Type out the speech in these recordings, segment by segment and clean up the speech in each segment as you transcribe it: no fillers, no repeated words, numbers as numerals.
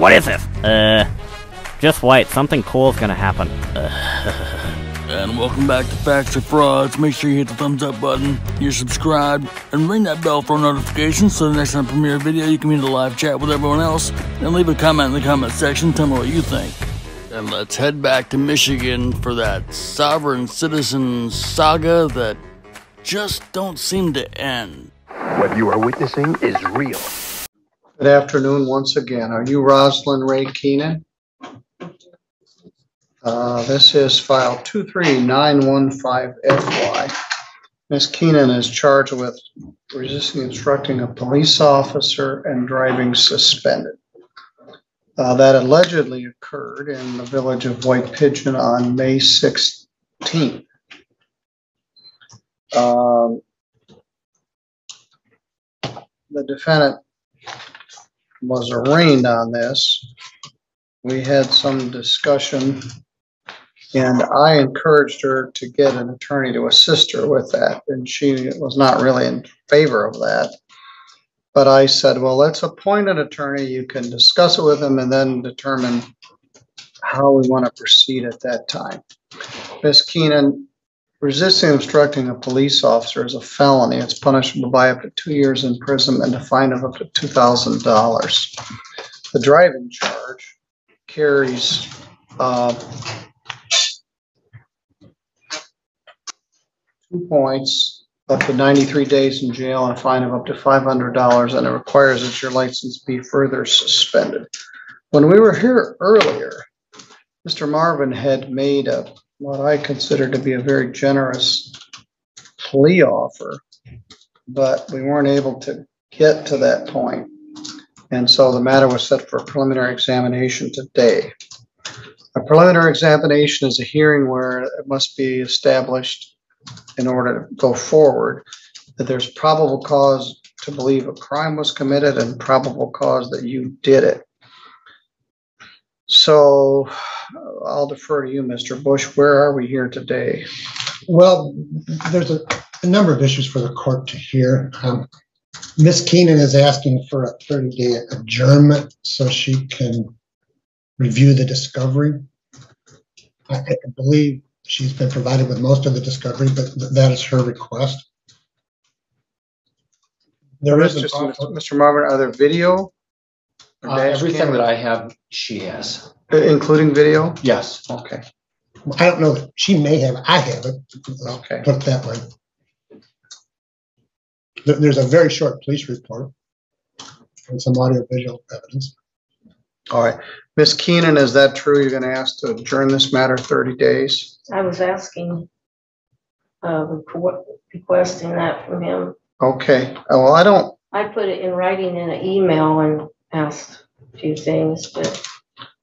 What is this? Just wait. Something cool is gonna happen. And welcome back to Facts or Frauds. Make sure you hit the thumbs up button, you're subscribed, and ring that bell for notifications so the next time I premiere a video, you can be in the live chat with everyone else. And leave a comment in the comment section. Tell me what you think. And let's head back to Michigan for that sovereign citizen saga that just don't seem to end. What you are witnessing is real. Good afternoon once again. Are you Rosalind Ray Keenan? This is file 23915FY. Ms. Keenan is charged with resisting instructing a police officer and driving suspended. That allegedly occurred in the village of White Pigeon on May 16th. The defendant was arraigned on this. We had some discussion, and I encouraged her to get an attorney to assist her with that, and she was not really in favor of that. But I said, well, let's appoint an attorney. You can discuss it with him and then determine how we want to proceed at that time. Ms. Keenan, resisting obstructing a police officer is a felony. It's punishable by up to 2 years in prison and a fine of up to $2,000. The driving charge carries two points, up to 93 days in jail and a fine of up to $500, and it requires that your license be further suspended. When we were here earlier, Mr. Marvin had made a, what I consider to be a very generous plea offer, but we weren't able to get to that point. And so the matter was set for a preliminary examination today. A preliminary examination is a hearing where it must be established in order to go forward, that there's probable cause to believe a crime was committed and probable cause that you did it. So I'll defer to you, Mr. Bush. Where are we here today? Well, there's a number of issues for the court to hear. Ms. Keenan is asking for a 30-day adjournment so she can review the discovery. I believe she's been provided with most of the discovery, but that is her request. There is, Mr. Marvin, are there video? Everything that I have, she has. Including video? Yes. Okay. I don't know that she may have. I have it. Okay. Put it that way. There's a very short police report and some audiovisual evidence. All right. Ms. Keenan, is that true? You're going to ask to adjourn this matter 30 days? I was asking, requesting that from him. Okay. Well, I don't. I put it in writing in an email and asked a few things, but.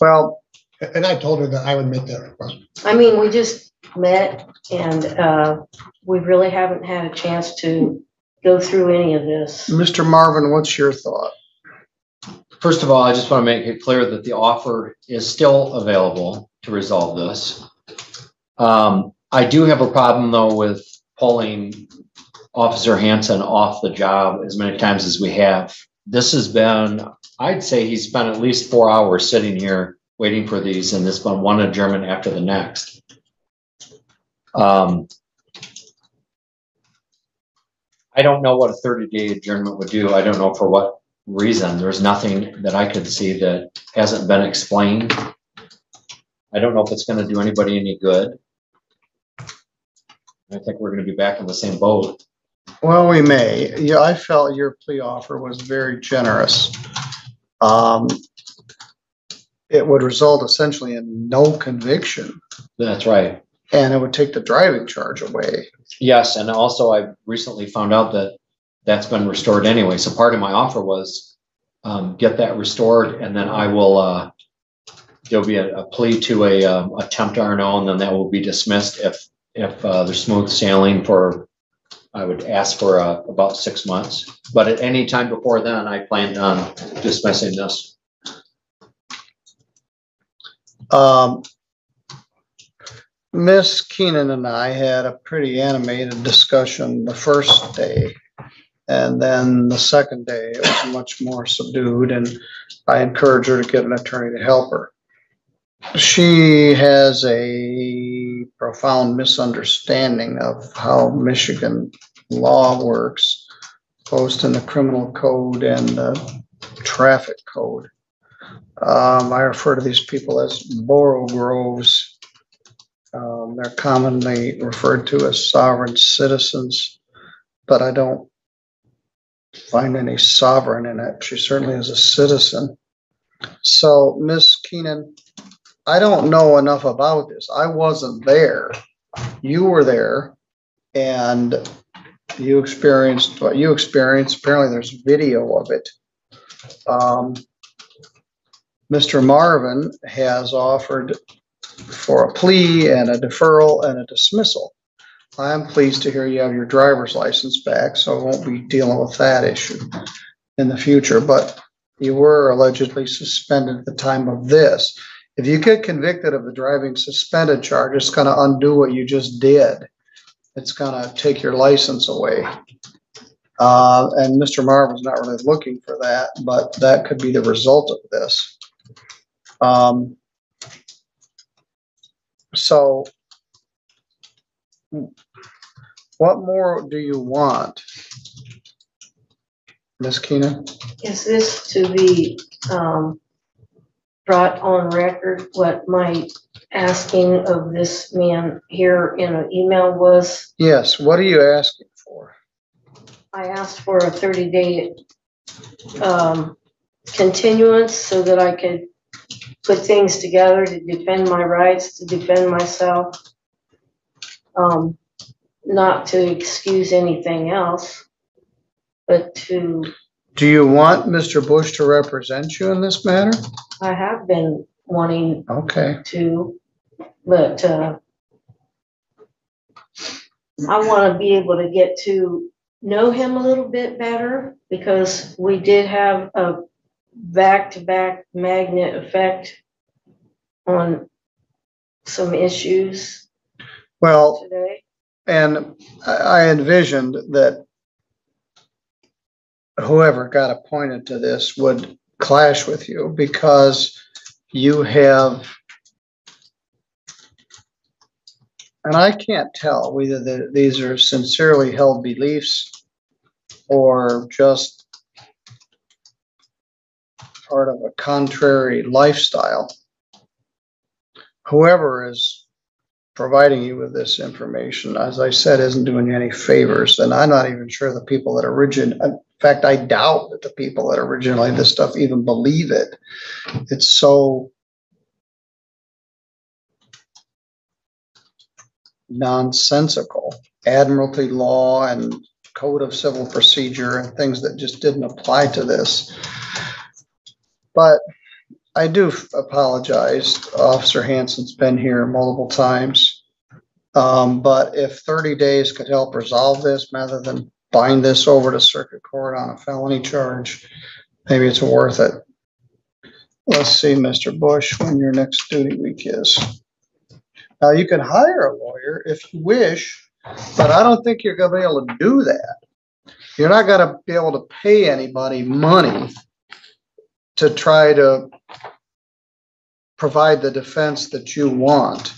Well, and I told her that I would make that request. I mean, we just met, and we really haven't had a chance to go through any of this. Mr. Marvin, what's your thought? First of all, I just want to make it clear that the offer is still available to resolve this. I do have a problem, though, with pulling Officer Hansen off the job as many times as we have. This has been, I'd say he spent at least 4 hours sitting here waiting for these, and this one adjournment after the next. I don't know what a 30-day adjournment would do. I don't know for what reason. There's nothing that I could see that hasn't been explained. I don't know if it's going to do anybody any good. I think we're going to be back in the same boat. Well, we may. Yeah, I felt your plea offer was very generous. It would result essentially in no conviction. That's right. And it would take the driving charge away. Yes, and also I recently found out that that's been restored anyway. So part of my offer was get that restored, and then I will, there'll be a plea to a attempt R&O, and then that will be dismissed if they're smooth sailing for, I would ask for about 6 months. But at any time before then, I plan on dismissing this. Ms. Keenan and I had a pretty animated discussion the first day. And then the second day, it was much more subdued, and I encouraged her to get an attorney to help her. She has a profound misunderstanding of how Michigan law works, both in the criminal code and the traffic code. I refer to these people as Borogroves. They're commonly referred to as sovereign citizens, but I don't find any sovereign in it. She certainly is a citizen. So, Ms. Keenan, I don't know enough about this. I wasn't there. You were there, and you experienced what you experienced. Apparently, there's video of it. Mr. Marvin has offered for a plea and a deferral and a dismissal. I'm pleased to hear you have your driver's license back, so I won't be dealing with that issue in the future. But you were allegedly suspended at the time of this. If you get convicted of the driving suspended charge, it's going to undo what you just did. It's going to take your license away. And Mr. Marvin's not really looking for that, but that could be the result of this. So what more do you want, Ms. Keenan? Is this to be brought on record what my asking of this man here in an email was? Yes. What are you asking for? I asked for a 30-day continuance so that I could put things together to defend my rights, to defend myself, not to excuse anything else, but to... Do you want Mr. Bush to represent you in this matter? I have been wanting to, but I want to be able to get to know him a little bit better, because we did have a back-to-back magnet effect on some issues. Well, today. And I envisioned that whoever got appointed to this would clash with you, because you have, and I can't tell whether these are sincerely held beliefs or just part of a contrary lifestyle. Whoever is providing you with this information, as I said, isn't doing you any favors, and I'm not even sure the people that origin. In fact, I doubt that the people that originated this stuff even believe it. It's so nonsensical. Admiralty law and code of civil procedure and things that just didn't apply to this. But I do apologize. Officer Hansen's been here multiple times. But if 30 days could help resolve this rather than bind this over to circuit court on a felony charge, maybe it's worth it. Let's see, Mr. Bush, when your next duty week is. Now, you can hire a lawyer if you wish, but I don't think you're going to be able to do that. You're not going to be able to pay anybody money to try to provide the defense that you want.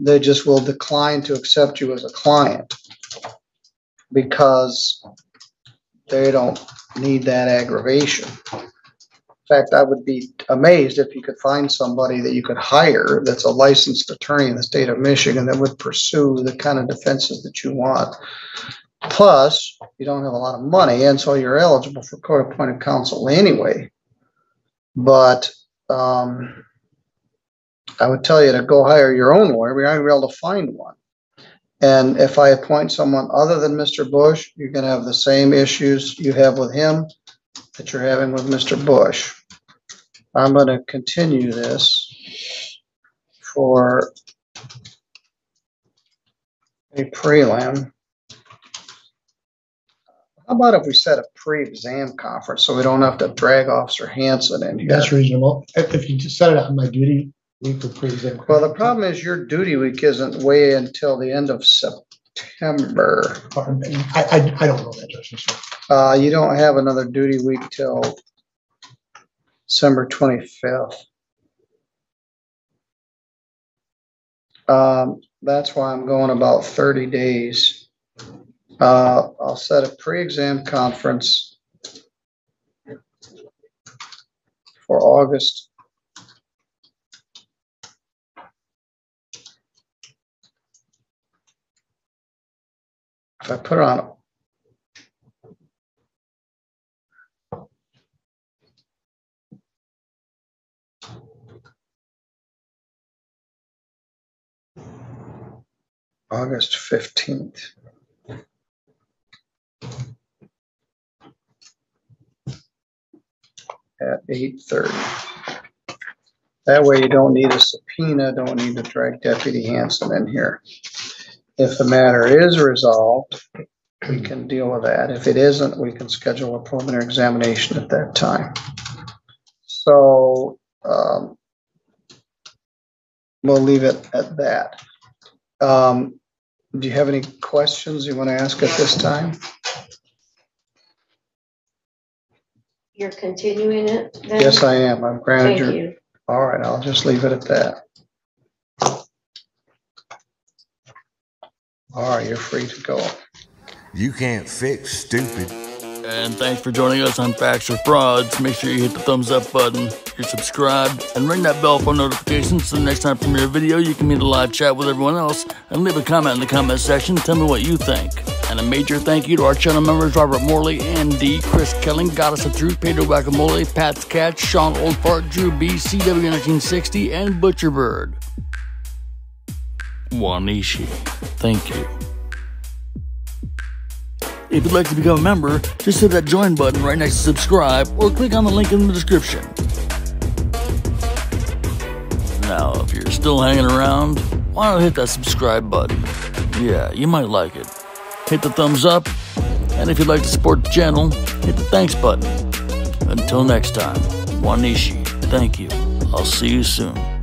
They just will decline to accept you as a client, because they don't need that aggravation. In fact, I would be amazed if you could find somebody that you could hire that's a licensed attorney in the state of Michigan that would pursue the kind of defenses that you want. Plus, you don't have a lot of money, and so you're eligible for court-appointed counsel anyway. But I would tell you to go hire your own lawyer. We're not going to be able to find one. And if I appoint someone other than Mr. Bush, you're going to have the same issues you have with him that you're having with Mr. Bush. I'm going to continue this for a prelim. How about if we set a pre-exam conference so we don't have to drag Officer Hansen in here? That's reasonable. If you just set it on my duty. Well, the problem is your duty week isn't way until the end of September. I don't know that, Justice. You don't have another duty week till December 25th. That's why I'm going about 30 days. I'll set a pre-exam conference for August. If I put it on, August 15th. At 8:30. That way you don't need a subpoena, don't need to drag Deputy Hanson in here. If the matter is resolved, we can deal with that. If it isn't, we can schedule a preliminary examination at that time. So we'll leave it at that. Do you have any questions you want to ask at this time? You're continuing it then? Yes, I am. I'm granted your. All right, I'll just leave it at that. All right, you're free to go. You can't fix stupid. And thanks for joining us on Facts or Frauds. Make sure you hit the thumbs up button, you're subscribed, and ring that bell for notifications so the next time I premiere a video, you can meet a live chat with everyone else, and leave a comment in the comment section. Tell me what you think. And a major thank you to our channel members, Robert Morley, Andy, Chris Kelling, Goddess of Truth, Pedro Guacamole, Pat's Cat, Sean Oldfart, Drew B, CW1960, and Butcherbird. Wanìshi. Thank you. If you'd like to become a member, just hit that join button right next to subscribe or click on the link in the description. Now, if you're still hanging around, why not hit that subscribe button? Yeah, you might like it. Hit the thumbs up, and if you'd like to support the channel, hit the thanks button. Until next time, wanìshi, thank you. I'll see you soon.